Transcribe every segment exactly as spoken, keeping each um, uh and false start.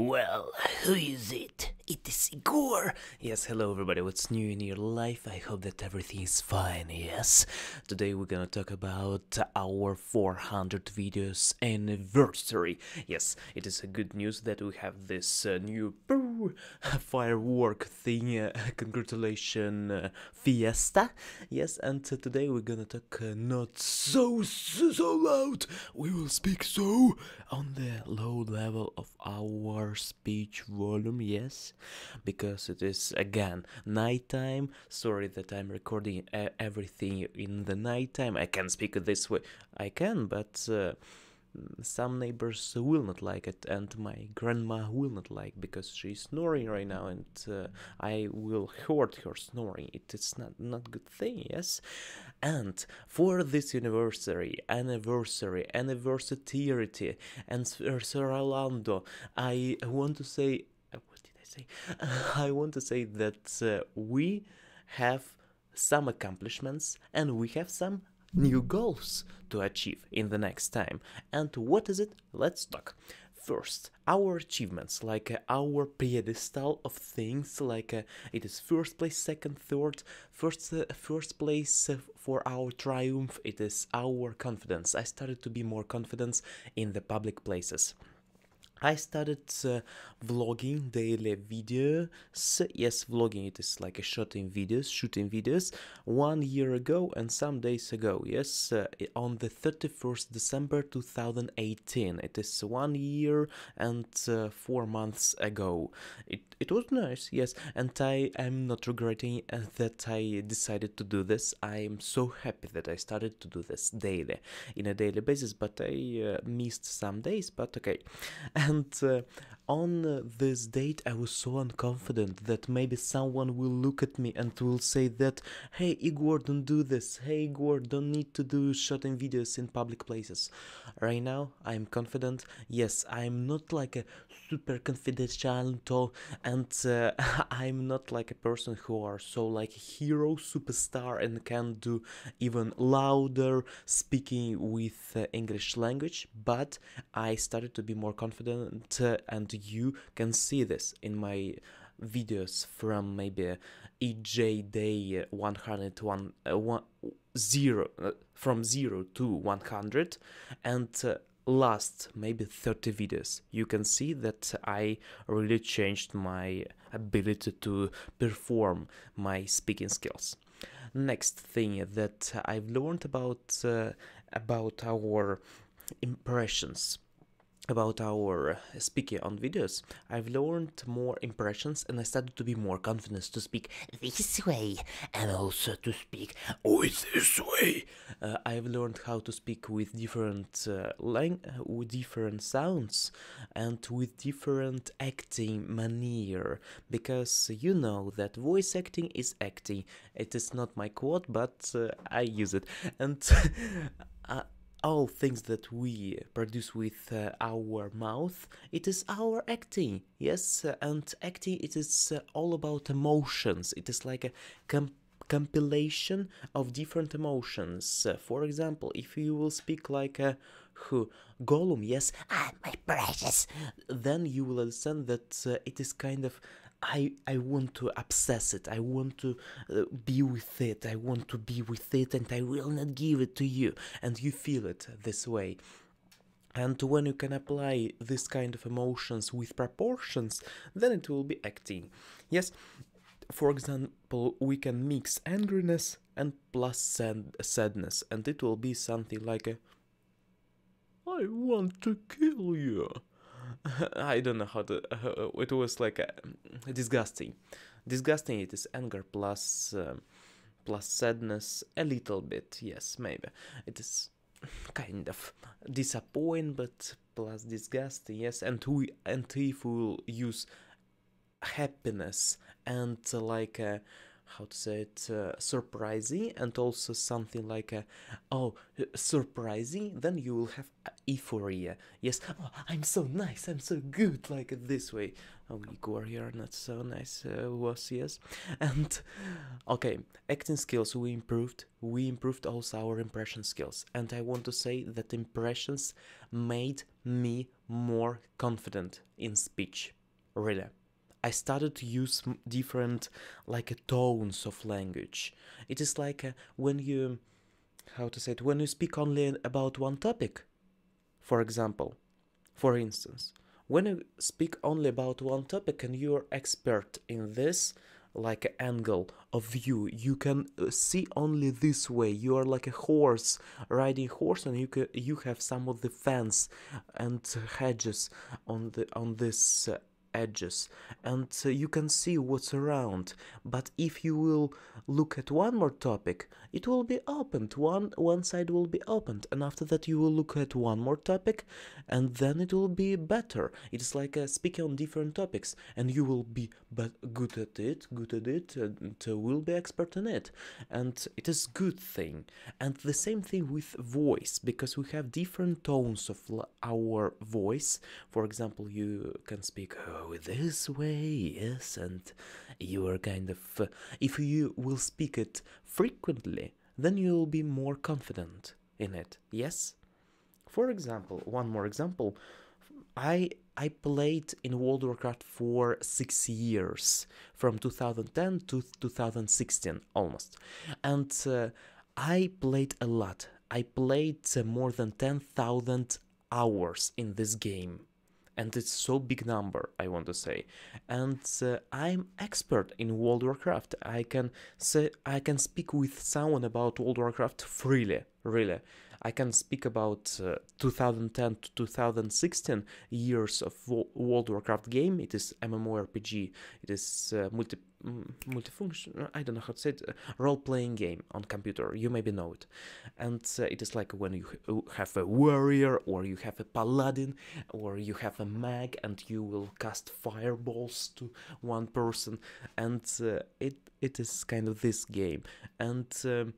Well, who is it? It is Igor! Yes, hello everybody, what's new in your life? I hope that everything is fine, yes? Today we're gonna talk about our four hundred videos anniversary. Yes, it is a good news that we have this uh, new firework thing, uh, congratulation uh, fiesta. Yes, and uh, today we're gonna talk uh, not so, so, so loud. We will speak so on the low level of our speech volume, yes? Because it is again nighttime. Sorry that I'm recording everything in the nighttime. I can speak this way. I can, but uh, some neighbors will not like it, and my grandma will not like because she's snoring right now, and uh, I will hurt her snoring. It is not not good thing, yes. And for this anniversary, anniversary, anniversary, and Seralando, I want to say. I want to say that uh, we have some accomplishments and we have some new goals to achieve in the next time. And what is it? Let's talk. First, our achievements, like uh, our pedestal of things, like uh, it is first place, second, third, first, uh, first place uh, for our triumph. It is our confidence. I started to be more confident in the public places. I started uh, vlogging daily videos. Yes, vlogging, it is like a shooting videos, shooting videos one year ago and some days ago. Yes, uh, on the thirty-first December two thousand eighteen. It is one year and uh, four months ago. It, it was nice, yes, and I am not regretting that I decided to do this. I am so happy that I started to do this daily, in a daily basis, but I uh, missed some days, but okay. And uh, on uh, this date I was so unconfident that maybe someone will look at me and will say that, hey Igor, don't do this, hey Igor, don't need to do shooting videos in public places. Right now I'm confident, yes, I'm not like a super confidential, and uh, I'm not like a person who are so like a hero, superstar, and can do even louder speaking with uh, English language, but I started to be more confident, uh, and you can see this in my videos from maybe EJDay one hundred one, uh, one, zero, uh, from zero to one hundred, and uh, last maybe thirty videos. You can see that I really changed my ability to perform my speaking skills. Next thing that I've learned about uh, about our impressions, about our speaking on videos, I've learned more impressions and I started to be more confident to speak this way and also to speak with this way. Uh, I've learned how to speak with different uh, lang with different sounds and with different acting manner, because you know that voice acting is acting. It is not my quote, but uh, I use it, and I all things that we produce with uh, our mouth, it is our acting, yes, and acting, it is uh, all about emotions. It is like a com compilation of different emotions. Uh, for example, if you will speak like a who Gollum, yes, ah, my precious, then you will understand that uh, it is kind of I, I want to obsess it, I want to uh, be with it, I want to be with it, and I will not give it to you, and you feel it this way. And when you can apply this kind of emotions with proportions, then it will be acting. Yes, for example, we can mix angriness and plus sad sadness, and it will be something like a I want to kill you. I don't know how to, uh, it was like a, a disgusting, disgusting, it is anger plus, uh, plus sadness, a little bit, yes, maybe, it is kind of disappointing, but plus disgusting, yes, and we, and if we will use happiness and uh, like a how to say it, uh, surprising, and also something like a, oh, surprising, then you will have euphoria. Yes, oh, I'm so nice, I'm so good, like this way. Oh, Igor, you're not so nice, uh, was, yes. And, okay, acting skills we improved. We improved also our impression skills. And I want to say that impressions made me more confident in speech, really. I started to use different, like, tones of language. It is like uh, when you, how to say it, when you speak only about one topic, for example, for instance, when you speak only about one topic and you're expert in this, like, angle of view, you can see only this way, you are like a horse, riding horse, and you can, you have some of the fence and hedges on the, on this uh, edges, and uh, you can see what's around. But if you will look at one more topic, it will be opened, one one side will be opened, and after that you will look at one more topic, and then it will be better. It's like uh, speaking on different topics, and you will be but good at it, good at it, and uh, will be expert in it, and it is good thing. And the same thing with voice, because we have different tones of our voice. For example, you can speak this way, yes, and you are kind of, uh, if you will speak it frequently, then you will be more confident in it, yes? For example, one more example, I I played in World of Warcraft for six years, from two thousand ten to two thousand sixteen, almost, and uh, I played a lot. I played uh, more than ten thousand hours in this game. And it's so big number, I want to say. And uh, I'm expert in World of Warcraft. I can say I can speak with someone about World of Warcraft freely, really. I can speak about uh, two thousand ten to two thousand sixteen years of World of Warcraft game. It is M M O R P G. It is uh, multi multifunction. I don't know how to say it. Uh, role-playing game on computer. You maybe know it. And uh, it is like when you have a warrior, or you have a paladin, or you have a mag, and you will cast fireballs to one person. And uh, it it is kind of this game. And Um,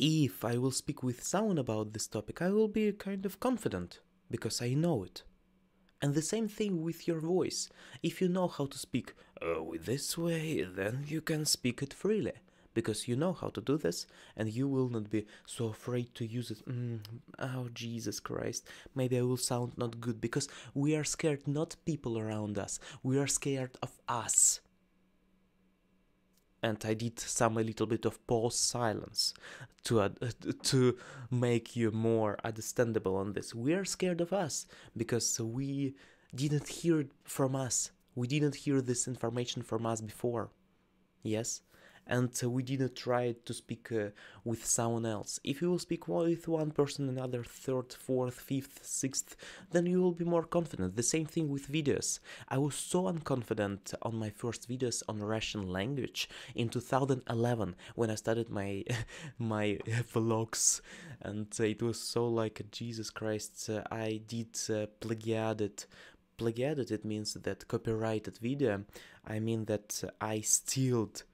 if I will speak with someone about this topic, I will be kind of confident, because I know it. And the same thing with your voice. If you know how to speak oh, this way, then you can speak it freely, because you know how to do this, and you will not be so afraid to use it. Mm, oh, Jesus Christ, maybe I will sound not good, because we are scared not people around us, we are scared of us. And I did some a little bit of pause silence to uh, to make you more understandable on this. We are scared of us because we didn't hear it from us. We didn't hear this information from us before. Yes? And we didn't try to speak uh, with someone else. If you will speak with one person, another, third, fourth, fifth, sixth, then you will be more confident. The same thing with videos. I was so unconfident on my first videos on Russian language in two thousand eleven, when I started my my vlogs, and it was so like, Jesus Christ, uh, I did uh, plagiated. Plagiated, it means that copyrighted video. I mean that I stealed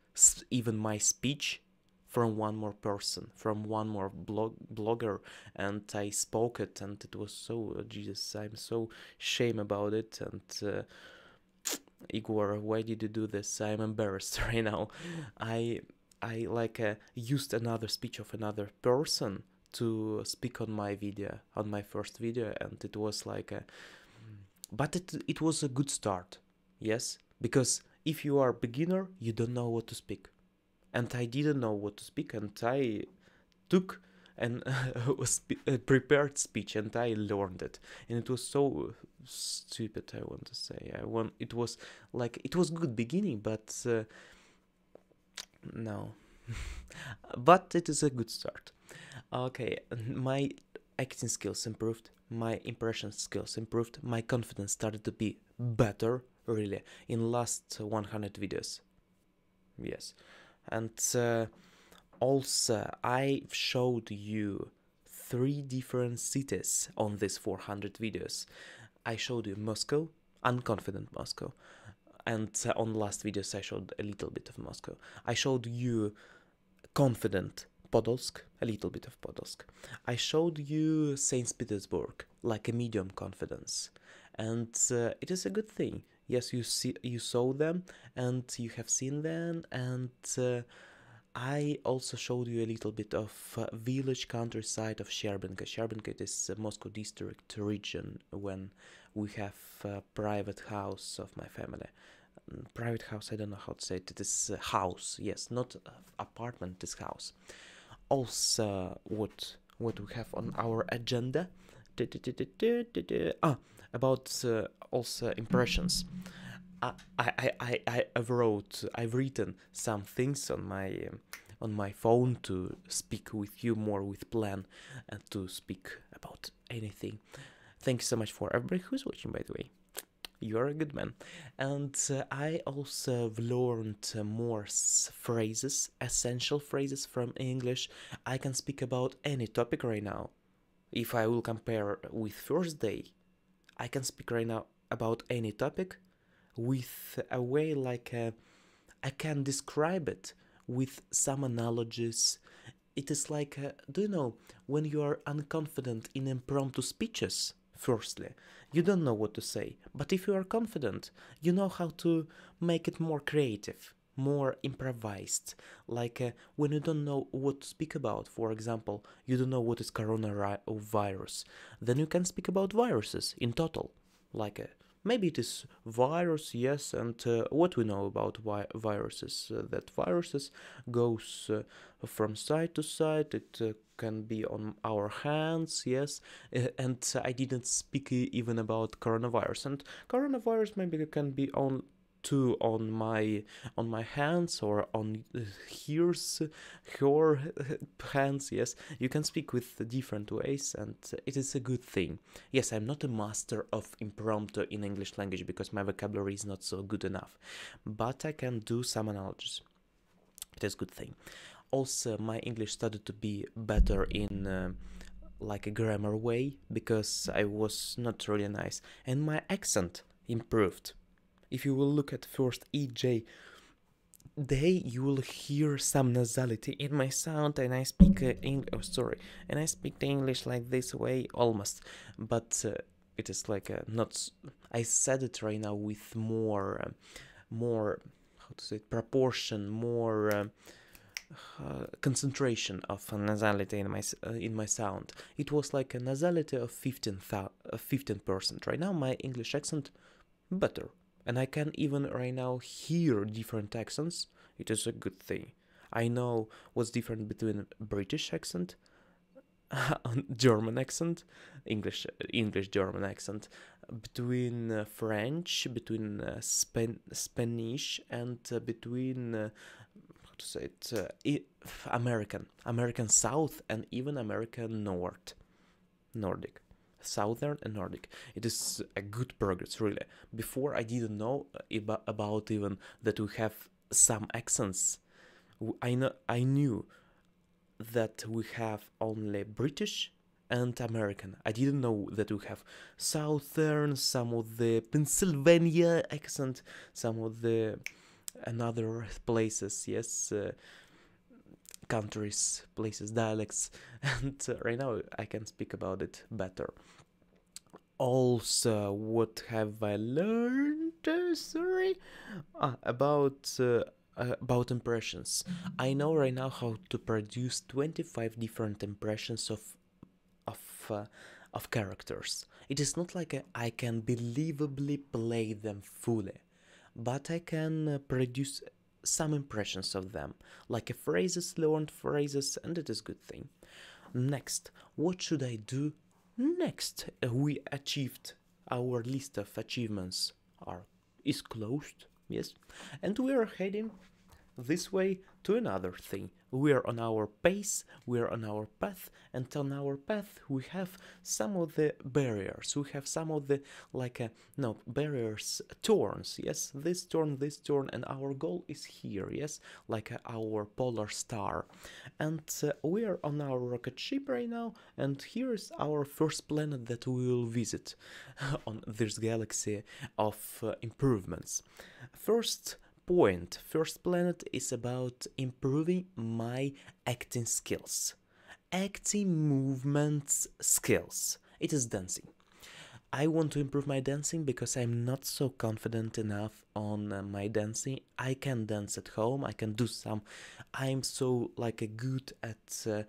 even my speech from one more person, from one more blog blogger, and I spoke it, and it was so, uh, Jesus, I'm so shame about it. And uh, Igor, why did you do this? I'm embarrassed right now. I I like uh, used another speech of another person to speak on my video, on my first video, and it was like a, but it it was a good start, yes, because if you are a beginner, you don't know what to speak. And I didn't know what to speak, and I took and uh, prepared speech, and I learned it. And it was so stupid, I want to say. I want, it was like, it was good beginning, but uh, no. But it is a good start. Okay, my acting skills improved, my impression skills improved, my confidence started to be better, really, in last one hundred videos, yes. And uh, also I showed you three different cities on these four hundred videos. I showed you Moscow, unconfident Moscow, and uh, on last videos I showed a little bit of Moscow. I showed you confident Podolsk, a little bit of Podolsk. I showed you Saint Petersburg, like a medium confidence, and uh, it is a good thing. Yes, you see, you saw them, and you have seen them, and uh, I also showed you a little bit of uh, village countryside of Shcherbinka. Shcherbinka, it is uh, Moscow district region when we have uh, private house of my family. Um, private house, I don't know how to say it. It is uh, house, yes, not uh, apartment, this house. Also, what what we have on our agenda? Ah, about uh, also impressions. I I I I have wrote I've written some things on my um, on my phone to speak with you more with plan and to speak about anything. Thank you so much for everybody who's watching. By the way, you are a good man, and uh, I also have learned uh, more s phrases, essential phrases from English. I can speak about any topic right now. If I will compare with Thursday, I can speak right now about any topic with a way like a, I can describe it with some analogies. It is like, a, do you know, when you are unconfident in impromptu speeches, firstly, you don't know what to say, but if you are confident, you know how to make it more creative, more improvised, like uh, when you don't know what to speak about. For example, you don't know what is coronavirus, then you can speak about viruses in total, like a, maybe it is virus, yes, and uh, what we know about vi viruses, uh, that viruses goes uh, from side to side, it uh, can be on our hands, yes, uh, and I didn't speak even about coronavirus, and coronavirus maybe can be on too on my on my hands or on uh, hers, her hands, yes, you can speak with different ways, and it is a good thing. Yes, I'm not a master of impromptu in English language because my vocabulary is not so good enough, but I can do some analogies. It is a good thing. Also, my English started to be better in uh, like a grammar way because I was not really nice, and my accent improved. If you will look at first EJDay, you will hear some nasality in my sound, and I speak uh, English. Oh, sorry, and I speak the English like this way almost, but uh, it is like a not. I said it right now with more, uh, more how to say it, proportion, more uh, uh, concentration of a nasality in my uh, in my sound. It was like a nasality of fifteen fifteen percent. Right now, my English accent better. And I can even right now hear different accents. It is a good thing. I know what's different between British accent, German accent, English, English German accent, between uh, French, between uh, Span Spanish, and uh, between uh, how to say it, uh, I American, American South, and even American North, Nordic. Southern and Nordic. It is a good progress, really. Before I didn't know about even that we have some accents. I know I knew that we have only British and American. I didn't know that we have Southern, some of the Pennsylvania accent, some of the another places. Yes. Uh, countries, places, dialects, and uh, right now I can speak about it better. Also, what have I learned? Uh, sorry, ah, about uh, uh, about impressions. I know right now how to produce twenty-five different impressions of of uh, of characters. It is not like a, I can believably play them fully, but I can uh, produce some impressions of them, like a phrases, learned phrases, and it is a good thing. Next, what should I do next? We achieved, our list of achievements are is closed, yes, and we are heading this way to another thing, we are on our pace, we are on our path, and on our path we have some of the barriers, we have some of the, like, a, no, barriers, turns, yes, this turn, this turn, and our goal is here, yes, like a, our polar star, and uh, we are on our rocket ship right now, and here is our first planet that we will visit on this galaxy of uh, improvements. First point, first planet is about improving my acting skills, acting movements skills. It is dancing. I want to improve my dancing because I'm not so confident enough on uh, my dancing. I can dance at home, I can do some, I'm so like a good at uh,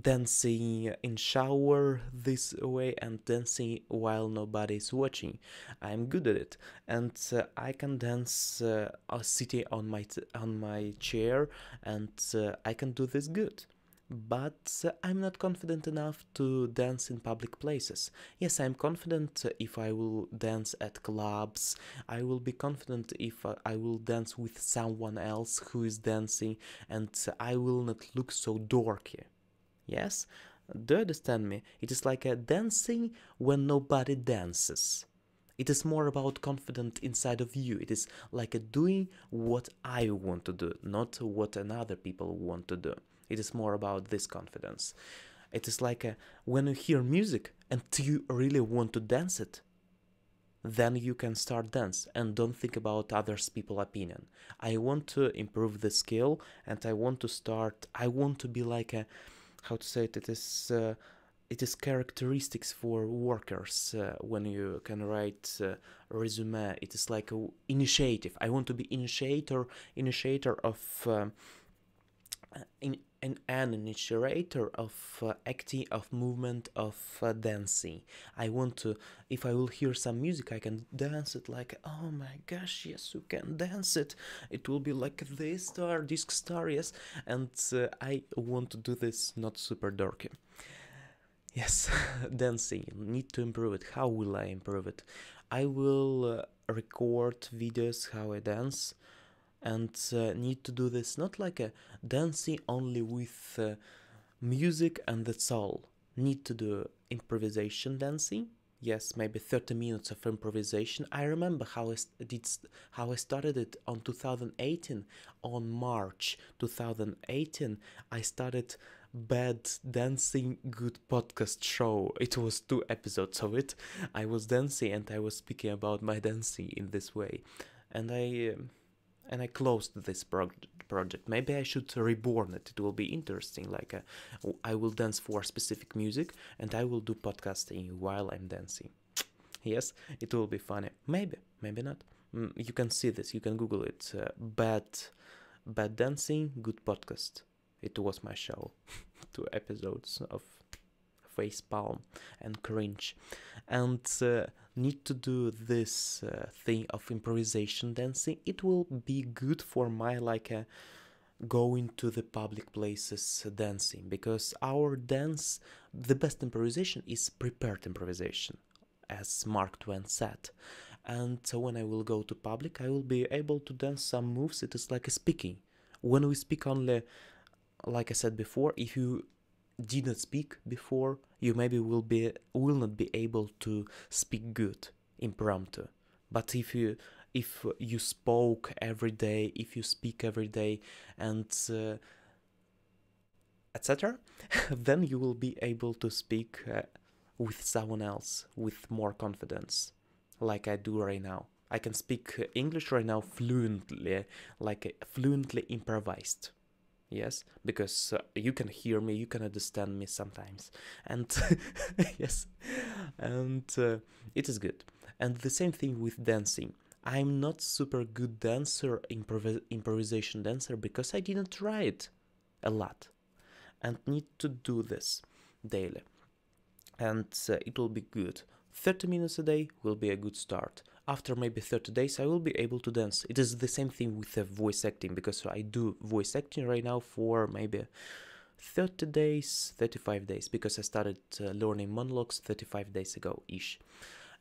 dancing in shower this way and dancing while nobody's watching. I'm good at it, and uh, I can dance uh, sitting on my, t on my chair, and uh, I can do this good. But uh, I'm not confident enough to dance in public places. Yes, I'm confident if I will dance at clubs, I will be confident if uh, I will dance with someone else who is dancing, and I will not look so dorky. Yes? Do you understand me? It is like a dancing when nobody dances. It is more about confidence inside of you. It is like a doing what I want to do, not what another people want to do. It is more about this confidence. It is like a, when you hear music and you really want to dance it, then you can start dance and don't think about others people's opinion. I want to improve the skill, and I want to start, I want to be like a, how to say it, it is, uh, it is characteristics for workers uh, when you can write uh, resume. It is like a initiative. I want to be initiator, initiator of... Um, In, in, an initiator of uh, acting, of movement, of uh, dancing. I want to, if I will hear some music, I can dance it like, oh my gosh, yes, you can dance it. It will be like this star, disc star, yes. And uh, I want to do this not super dorky. Yes, dancing, need to improve it. How will I improve it? I will uh, record videos how I dance. And uh, need to do this not like a dancing only with uh, music and that's all. Need to do improvisation dancing. Yes, maybe thirty minutes of improvisation. I remember how I did, how I started it on two thousand eighteen. On March two thousand eighteen, I started Bad Dancing Good Podcast Show. It was two episodes of it. I was dancing and I was speaking about my dancing in this way, and I. Um, And I closed this project. Maybe I should reborn it. It will be interesting. Like a, I will dance for specific music, and I will do podcasting while I'm dancing. Yes, it will be funny. Maybe, maybe not. You can see this. You can Google it. Uh, bad, bad dancing, good podcast. It was my show. Two episodes of facepalm and cringe, and uh, need to do this uh, thing of improvisation dancing. It will be good for my like a going to the public places dancing, because our dance, the best improvisation is prepared improvisation, as Mark Twain said. And so when I will go to public, I will be able to dance some moves. It is like a speaking. When we speak only, like I said before, if you did not speak before, you maybe will be will not be able to speak good impromptu. But if you if you spoke every day, if you speak every day, and uh, et cetera, then you will be able to speak uh, with someone else with more confidence, like I do right now. I can speak English right now fluently, like fluently improvised. Yes, because uh, you can hear me, you can understand me sometimes, and yes, and uh, it is good. And the same thing with dancing. I'm not super good dancer, improv improvisation dancer, because I didn't try it a lot, and need to do this daily, and uh, it will be good. thirty minutes a day will be a good start. After maybe thirty days, I will be able to dance. It is the same thing with the voice acting, because I do voice acting right now for maybe thirty days, thirty-five days, because I started uh, learning monologues thirty-five days ago-ish.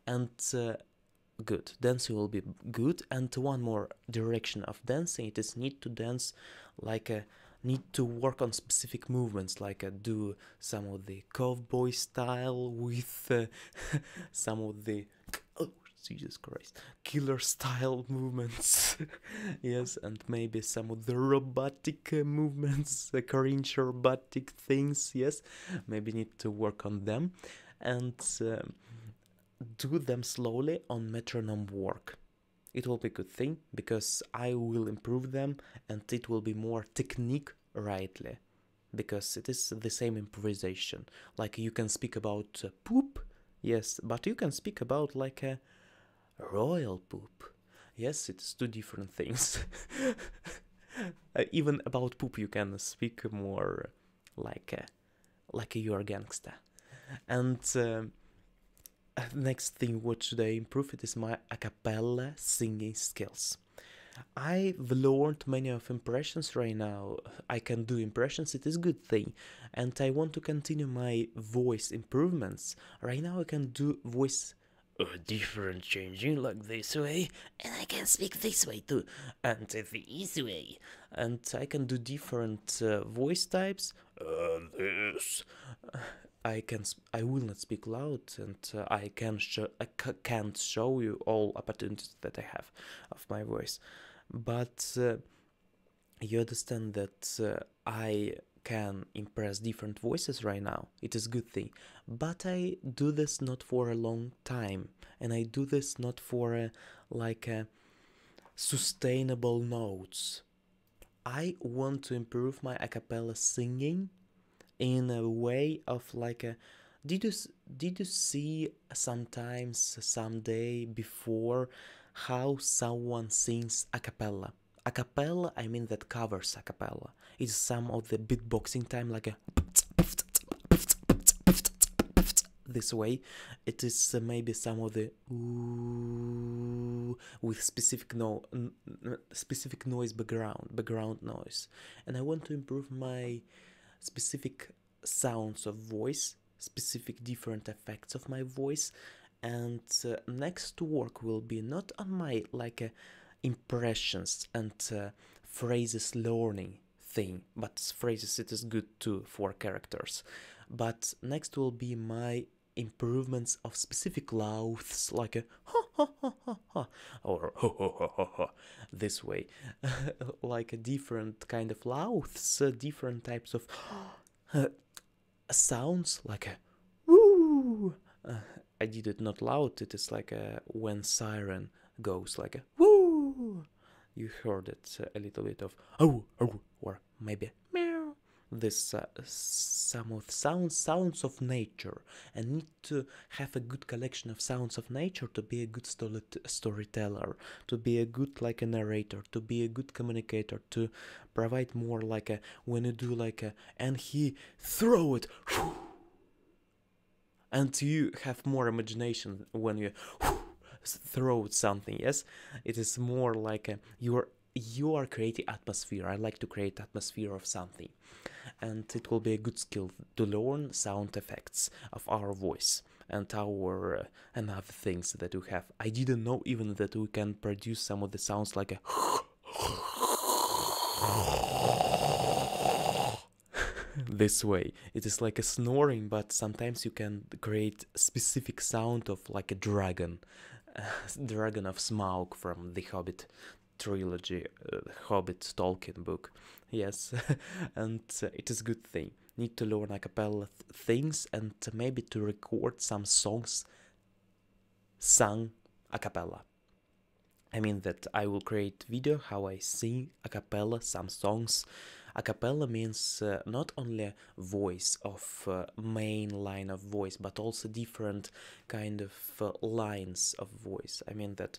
And uh, good, dancing will be good. And one more direction of dancing, it is need to dance like a need to work on specific movements, like uh, do some of the cowboy style with uh, some of the, oh Jesus Christ, killer style movements. Yes, and maybe some of the robotic uh, movements, the cringe robotic things. Yes, maybe need to work on them and uh, do them slowly on metronome work. It will be a good thing, because I will improve them, and it will be more technique rightly, because it is the same improvisation. Like, you can speak about uh, poop, yes, but you can speak about like a royal poop. Yes, it's two different things. Uh, even about poop you can speak more like a, like a, you are gangster. And... Uh, next thing, what should I improve? It is my a cappella singing skills. I've learned many of impressions right now. I can do impressions, it is good thing. And I want to continue my voice improvements. Right now I can do voice uh, different changing, like this way. And I can speak this way too. And this way. And I can do different uh, voice types. Uh, this... I can sp I will not speak loud, and uh, I can sh I c can't show you all opportunities that I have of my voice, but uh, you understand that uh, I can impress different voices right now. It is a good thing, but I do this not for a long time, and I do this not for a, like a sustainable notes. I want to improve my a cappella singing in a way of like a, did you did you see sometimes someday before how someone sings a cappella? A cappella, I mean that covers a cappella. It's some of the beatboxing time, like a this way. It is maybe some of the ooh with specific no specific noise background background noise, and I want to improve my specific sounds of voice, specific different effects of my voice, and uh, next work will be not on my like uh, impressions and uh, phrases learning thing, but phrases it is good too for characters, but next will be my improvements of specific mouths, like a ha ha ha ha ha or ho ho ho ho ho this way, like a different kind of mouths, uh, different types of uh, sounds, like a woo. Uh, I did it not loud. It is like a, when siren goes like a woo. You heard it uh, a little bit of oh oh or maybe meow. This uh, some of sounds sounds of nature, and need to have a good collection of sounds of nature to be a good storyteller, to be a good like a narrator, to be a good communicator, to provide more like a, when you do like a, and he throw it, and you have more imagination when you throw something. Yes, it is more like a, you're you are creating atmosphere. I like to create atmosphere of something, and it will be a good skill to learn sound effects of our voice and our uh, and other things that we have. I didn't know even that we can produce some of the sounds like a this way. It is like a snoring, but sometimes you can create specific sound of like a dragon, uh, dragon of Smaug from the Hobbit trilogy, uh, Hobbit Tolkien book, yes. And uh, it is a good thing. Need to learn a cappella th things, and maybe to record some songs sung a cappella. I mean that I will create video how I sing a cappella some songs. A cappella means uh, not only voice of uh, main line of voice, but also different kind of uh, lines of voice. I mean that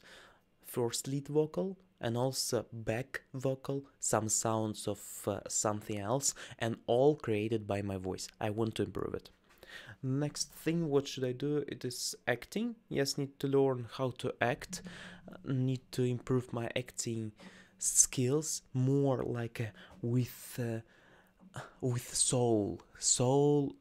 first lead vocal, and also back vocal, some sounds of uh, something else, and all created by my voice. I want to improve it. Next thing, what should I do? It is acting. Yes, need to learn how to act, uh, need to improve my acting skills, more like uh, with uh, with soul, soul,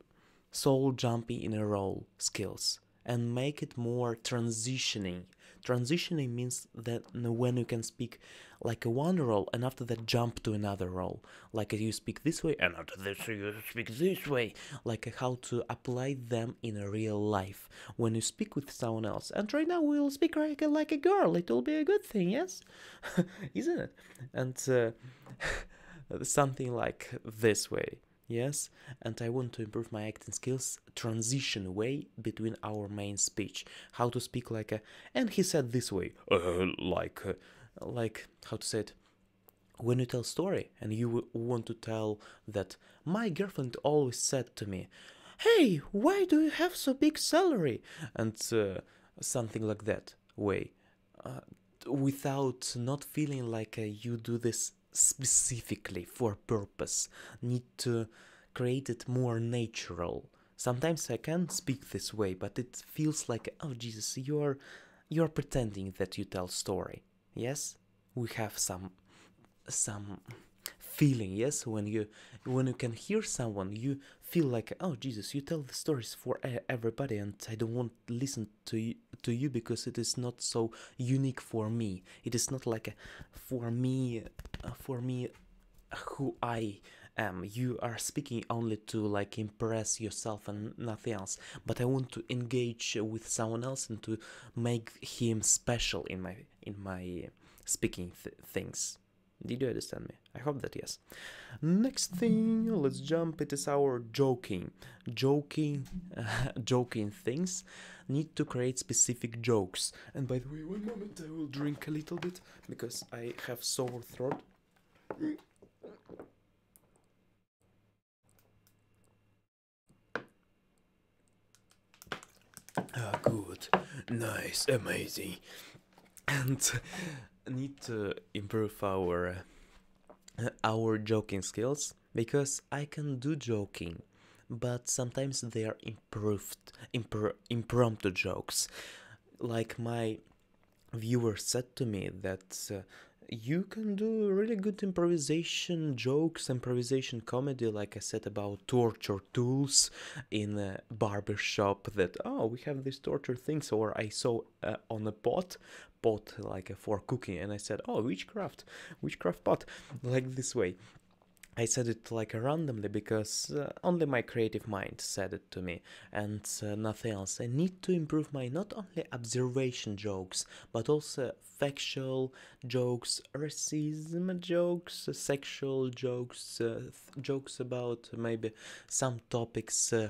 soul jumping in a role skills, and make it more transitioning Transitioning means that when you can speak like a one role and after that jump to another role. Like you speak this way and after this you speak this way. Like how to apply them in real life when you speak with someone else. And right now we'll speak like a, like a girl. It will be a good thing, yes? Isn't it? And uh, something like this way. Yes, and I want to improve my acting skills, transition way between our main speech. How to speak like a... And he said this way, uh, like, uh, like, how to say it? When you tell story and you want to tell that my girlfriend always said to me, hey, why do you have so big salary? And uh, something like that way, uh, without not feeling like uh, you do this specifically for purpose. Need to create it more natural. Sometimes I can speak this way, but it feels like, oh Jesus, you're you're pretending that you tell story. Yes, we have some some feeling. Yes, when you when you can hear someone, you feel like, oh Jesus, you tell the stories for everybody, and I don't want to listen to you, to you because it is not so unique for me. It is not like a, for me. Uh, for me, who I am. You are speaking only to like impress yourself and nothing else, but I want to engage with someone else and to make him special in my in my speaking th things. Did you understand me? I hope that yes. Next thing, let's jump. It is our joking. Joking, uh, joking things need to create specific jokes. And by the way, one moment, I will drink a little bit because I have sore throat. Ah, good, nice, amazing. And need to improve our uh, our joking skills, because I can do joking, but sometimes they are improved impro impromptu jokes. Like my viewer said to me that uh, you can do really good improvisation jokes, improvisation comedy, like I said about torture tools in a barbershop, that, oh, we have these torture things, or I saw uh, on a pot, pot like uh, for cooking, and I said, oh, witchcraft, witchcraft pot, like this way. I said it like randomly because uh, only my creative mind said it to me and uh, nothing else. I need to improve my not only observation jokes, but also factual jokes, racism jokes, sexual jokes, uh, jokes about maybe some topics, uh,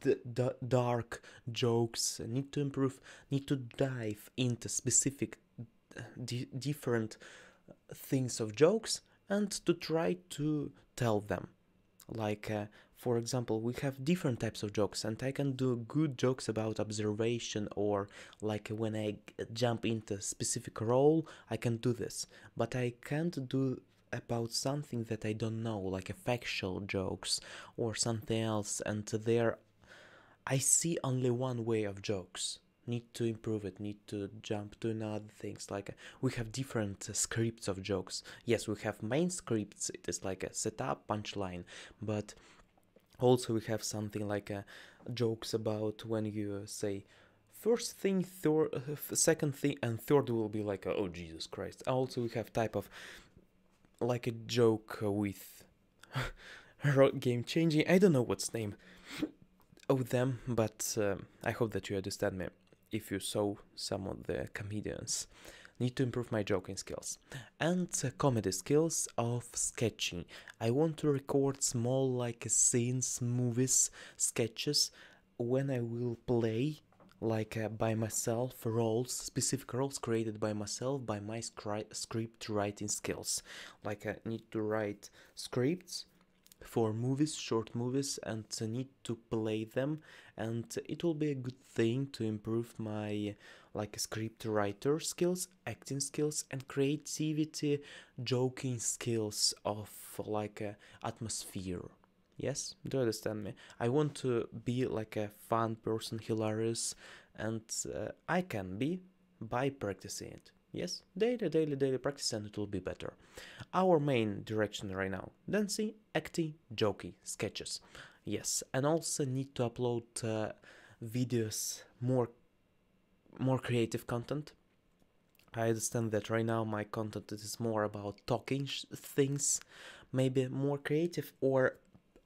d d dark jokes. I need to improve, need to dive into specific d different things of jokes, and to try to tell them. Like, uh, for example, we have different types of jokes, and I can do good jokes about observation, or like when I jump into a specific role, I can do this. But I can't do about something that I don't know, like a factual jokes or something else, and there I see only one way of jokes. Need to improve it, need to jump to another things, like uh, we have different uh, scripts of jokes. Yes, we have main scripts, it is like a setup, punchline, but also we have something like uh, jokes about when you say first thing, third, uh, second thing, and third will be like, uh, oh Jesus Christ. Also we have type of, like a joke with game changing, I don't know what's name of them, but uh, I hope that you understand me. If you saw some of the comedians. Need to improve my joking skills. And uh, comedy skills of sketching. I want to record small like scenes, movies, sketches when I will play like uh, by myself roles, specific roles created by myself by my scri script writing skills. Like I need to write scripts for movies, short movies, and uh, need to play them, and it will be a good thing to improve my like script writer skills, acting skills, and creativity, joking skills of like uh, atmosphere. Yes, do you understand me? I want to be like a fun person, hilarious, and uh, I can be by practicing it. Yes, daily, daily, daily practice, and it will be better. Our main direction right now, dancing, acting, joking, sketches. Yes, and also need to upload uh, videos, more more creative content, I understand that right now my content is more about talking sh things, maybe more creative or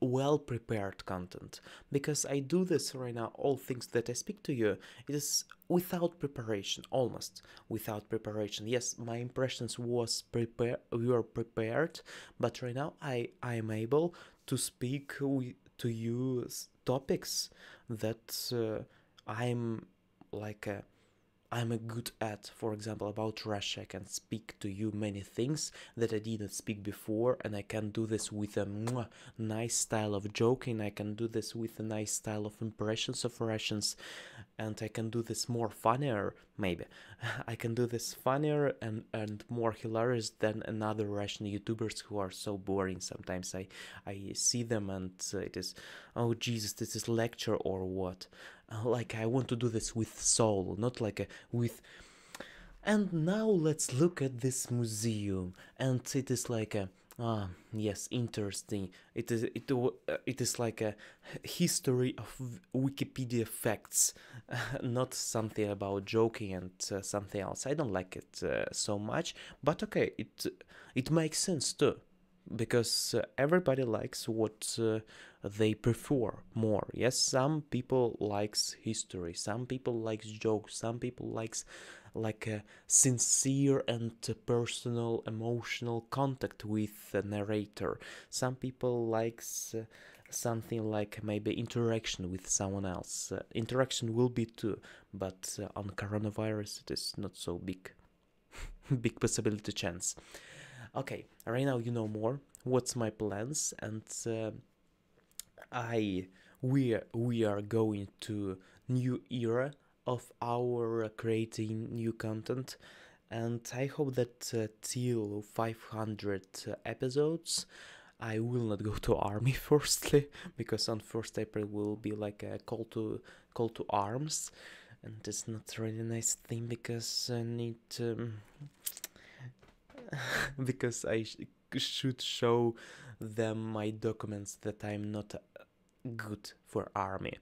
well-prepared content, because I do this right now, all things that I speak to you, it is without preparation, almost without preparation. Yes, my impressions was prepared, we were prepared, but right now I, I am able to speak to you topics that uh, I'm like a I'm a good at. For example, about Russia, I can speak to you many things that I didn't speak before, and I can do this with a mwah, nice style of joking, I can do this with a nice style of impressions of Russians, and I can do this more funnier, maybe. I can do this funnier and, and more hilarious than another Russian YouTubers who are so boring. Sometimes I, I see them and it is, oh Jesus, this is lecture or what? Like, I want to do this with soul, not like a, with... And now let's look at this museum, and it is like a... Ah, yes, interesting. It is, it, it is like a history of Wikipedia facts, not something about joking and uh, something else. I don't like it uh, so much, but okay, it, it makes sense too. Because uh, everybody likes what uh, they prefer more. Yes, some people likes history, some people likes jokes, some people likes like a sincere and personal emotional contact with the narrator, some people likes uh, something like maybe interaction with someone else. Uh, interaction will be too, but uh, on coronavirus it is not so big big possibility chance. Okay, right now you know more what's my plans, and uh, I we we are going to new era of our creating new content, and I hope that uh, till five hundred episodes I will not go to army firstly, because on first April will be like a call to call to arms, and it's not really a nice thing because I need um, because I sh should show them my documents that I'm not good for army,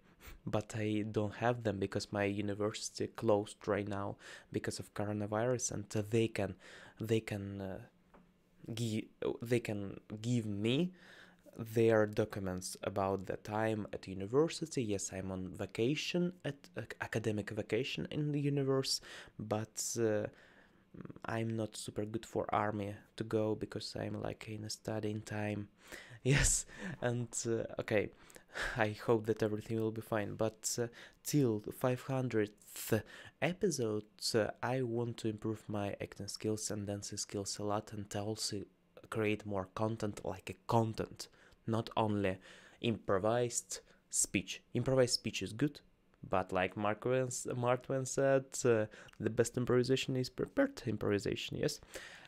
but I don't have them because my university closed right now because of coronavirus, and they can they can uh, give they can give me their documents about the time at university. Yes, I'm on vacation, at uh, academic vacation in the universe, but uh, I'm not super good for army to go because I'm like in a studying time. Yes, and uh, okay, I hope that everything will be fine, but uh, till the five hundredth episode uh, I want to improve my acting skills and dancing skills a lot, and also create more content, like a content, not only improvised speech. Improvised speech is good, but like Mark Twain said, uh, the best improvisation is prepared improvisation, yes?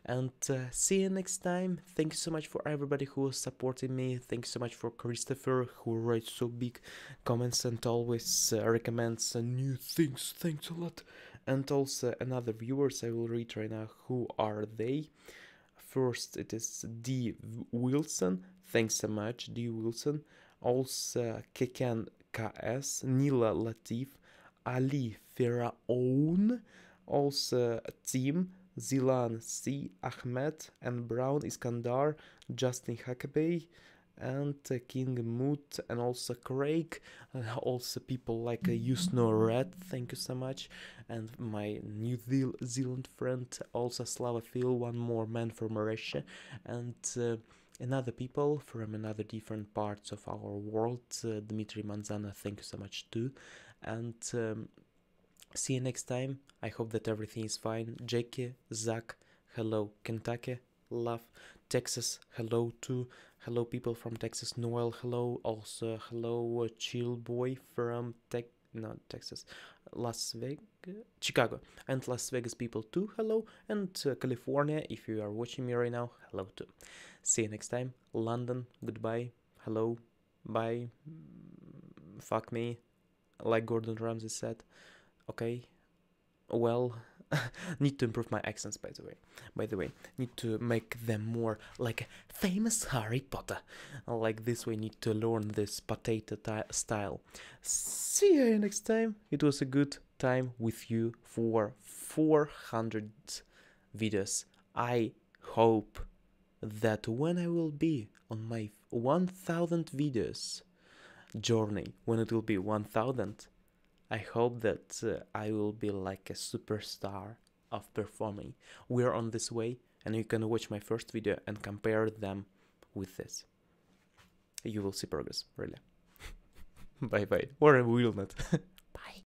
And uh, see you next time. Thank you so much for everybody who was supporting me. Thank you so much for Christopher, who writes so big comments and always uh, recommends uh, new things. Thanks a lot. And also another viewers I will read right now. Who are they? First, it is D. Wilson. Thanks so much, D. Wilson. Also, Kekan K S, Nila Latif, Ali Firaoun, also Tim, Zilan C, Ahmed, and Brown Iskandar, Justin Huckabee, and uh, King Moot, and also Craig, and also people like uh, You Snow Red, thank you so much, and my New Zeal Zealand friend, also Slava Phil, one more man from Russia, and... Uh, and other people from another different parts of our world. uh, Dmitry Manzana, thank you so much too, and um, see you next time. I hope that everything is fine. Jackie, Zach, hello. Kentucky, love. Texas, hello too. Hello people from Texas. Noel, hello. Also hello uh, Chill Boy from Tech, no, Texas, Las Vegas, Chicago, and Las Vegas people too, hello, and uh, California, if you are watching me right now, hello too. See you next time. London, goodbye, hello, bye, fuck me, like Gordon Ramsay said. Okay, well, Need to improve my accents, by the way. By the way, need to make them more like famous Harry Potter. Like this, we need to learn this potato style. See you next time. It was a good time with you for four hundred videos. I hope that when I will be on my one thousand videos journey, when it will be one thousand, I hope that uh, I will be like a superstar of performing. We're on this way, and you can watch my first video and compare them with this. You will see progress, really. Bye-bye. Or I will not. Bye.